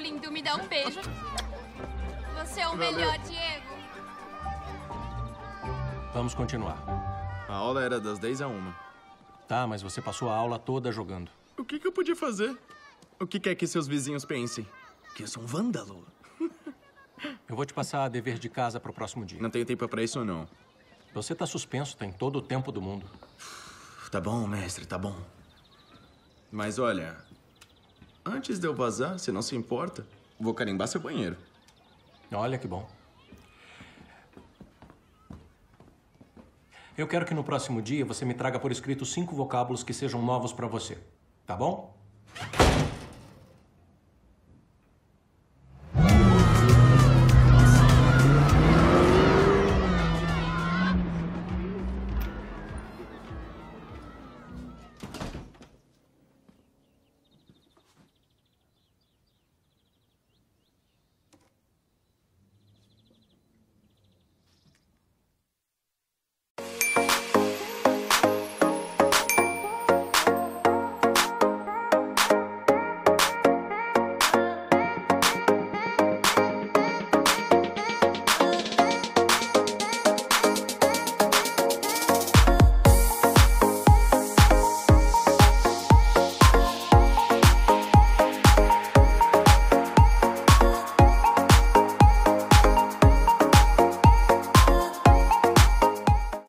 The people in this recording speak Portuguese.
lindo, me dá um beijo. Você é o melhor, Diego. Vamos continuar. A aula era das 10 à 1. Tá, mas você passou a aula toda jogando. O que eu podia fazer? O que quer que seus vizinhos pensem? Que eu sou um vândalo. Eu vou te passar dever de casa pro próximo dia. Não tenho tempo pra isso, não. Você tá suspenso, tem todo o tempo do mundo. Tá bom, mestre, tá bom. Mas olha, antes de eu vazar, se não se importa, vou carimbar seu banheiro. Olha que bom. Eu quero que no próximo dia você me traga por escrito 5 vocábulos que sejam novos pra você, tá bom?